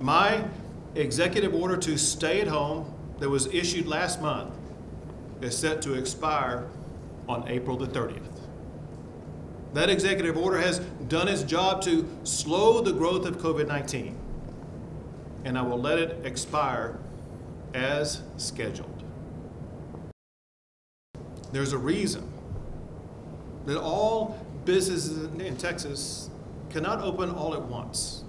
My executive order to stay at home that was issued last month is set to expire on April the 30th. That executive order has done its job to slow the growth of COVID-19, and I will let it expire as scheduled. There's a reason that all businesses in Texas cannot open all at once.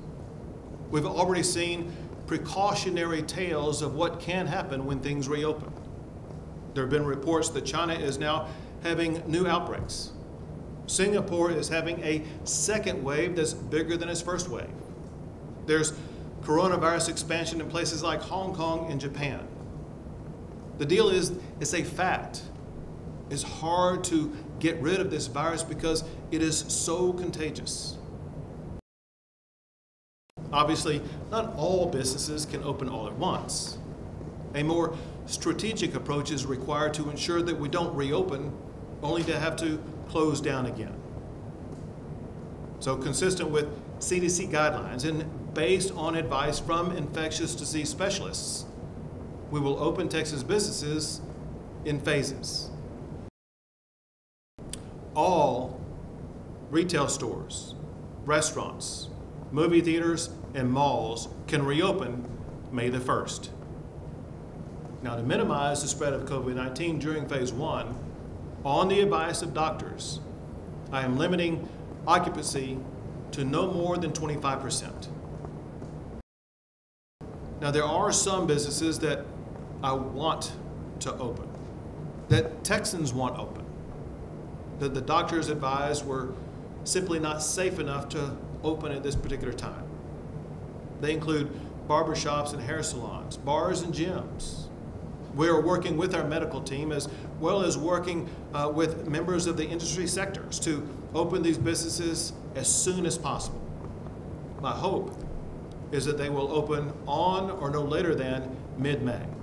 We've already seen precautionary tales of what can happen when things reopen. There have been reports that China is now having new outbreaks. Singapore is having a second wave that's bigger than its first wave. There's coronavirus expansion in places like Hong Kong and Japan. The deal is, it's a fact. It's hard to get rid of this virus because it is so contagious. Obviously, not all businesses can open all at once. A more strategic approach is required to ensure that we don't reopen only to have to close down again. So, consistent with CDC guidelines and based on advice from infectious disease specialists, we will open Texas businesses in phases. All retail stores, restaurants, movie theaters, and malls can reopen May the 1st. Now, to minimize the spread of COVID-19 during phase one, on the advice of doctors, I am limiting occupancy to no more than 25%. Now, there are some businesses that I want to open, that Texans want open, that the doctors advised were simply not safe enough to open at this particular time. They include barbershops and hair salons, bars and gyms. We are working with our medical team as well as working with members of the industry sectors to open these businesses as soon as possible. My hope is that they will open on or no later than mid-May.